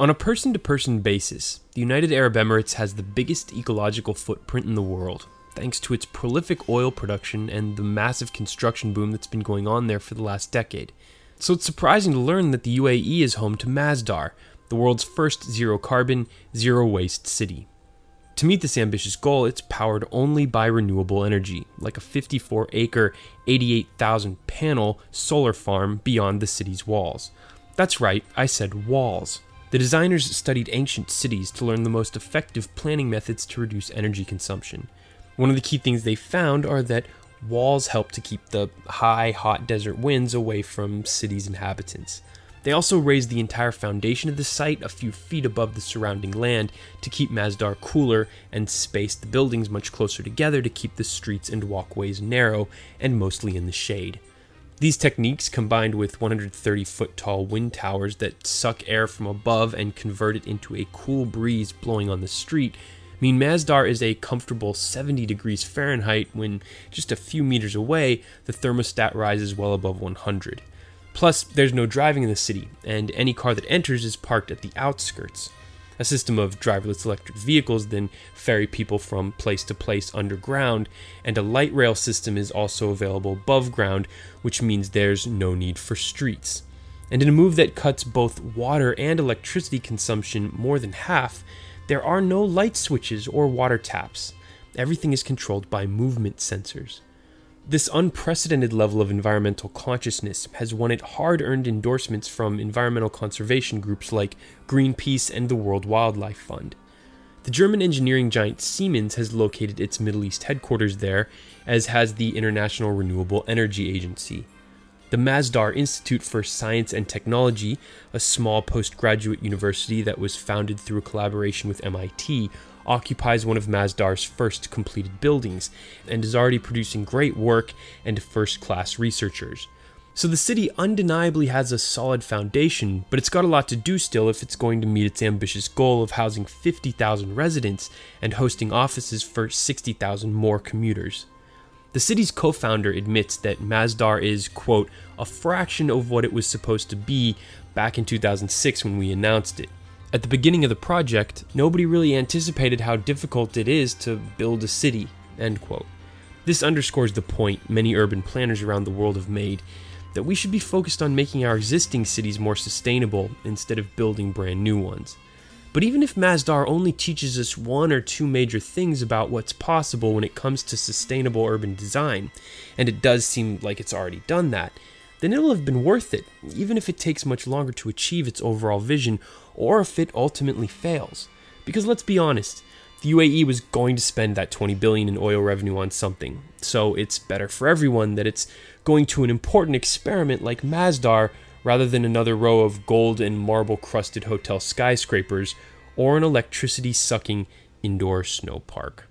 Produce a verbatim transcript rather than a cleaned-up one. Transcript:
On a person-to-person basis, the United Arab Emirates has the biggest ecological footprint in the world, thanks to its prolific oil production and the massive construction boom that's been going on there for the last decade. So it's surprising to learn that the U A E is home to Masdar, the world's first zero-carbon, zero-waste city. To meet this ambitious goal, it's powered only by renewable energy, like a fifty-four acre, eighty-eight thousand panel solar farm beyond the city's walls. That's right, I said walls. The designers studied ancient cities to learn the most effective planning methods to reduce energy consumption. One of the key things they found are that walls help to keep the high, hot desert winds away from cities' inhabitants. They also raised the entire foundation of the site a few feet above the surrounding land to keep Masdar cooler and spaced the buildings much closer together to keep the streets and walkways narrow and mostly in the shade. These techniques, combined with one hundred thirty foot tall wind towers that suck air from above and convert it into a cool breeze blowing on the street, mean Masdar is a comfortable seventy degrees Fahrenheit when, just a few meters away, the thermostat rises well above one hundred. Plus, there's no driving in the city, and any car that enters is parked at the outskirts. A system of driverless electric vehicles then ferry people from place to place underground, and a light rail system is also available above ground, which means there's no need for streets. And in a move that cuts both water and electricity consumption more than half, there are no light switches or water taps. Everything is controlled by movement sensors. This unprecedented level of environmental consciousness has won it hard-earned endorsements from environmental conservation groups like Greenpeace and the World Wildlife Fund. The German engineering giant Siemens has located its Middle East headquarters there, as has the International Renewable Energy Agency. The Masdar Institute for Science and Technology, a small postgraduate university that was founded through a collaboration with M I T, occupies one of Masdar's first completed buildings, and is already producing great work and first-class researchers. So the city undeniably has a solid foundation, but it's got a lot to do still if it's going to meet its ambitious goal of housing fifty thousand residents and hosting offices for sixty thousand more commuters. The city's co-founder admits that Masdar is, quote, a fraction of what it was supposed to be back in two thousand six when we announced it. At the beginning of the project, nobody really anticipated how difficult it is to build a city, end quote. This underscores the point many urban planners around the world have made, that we should be focused on making our existing cities more sustainable instead of building brand new ones. But even if Masdar only teaches us one or two major things about what's possible when it comes to sustainable urban design, and it does seem like it's already done that, then it'll have been worth it, even if it takes much longer to achieve its overall vision, or if it ultimately fails. Because let's be honest, the U A E was going to spend that twenty billion dollars in oil revenue on something, so it's better for everyone that it's going to an important experiment like Masdar rather than another row of gold and marble-crusted hotel skyscrapers or an electricity-sucking indoor snow park.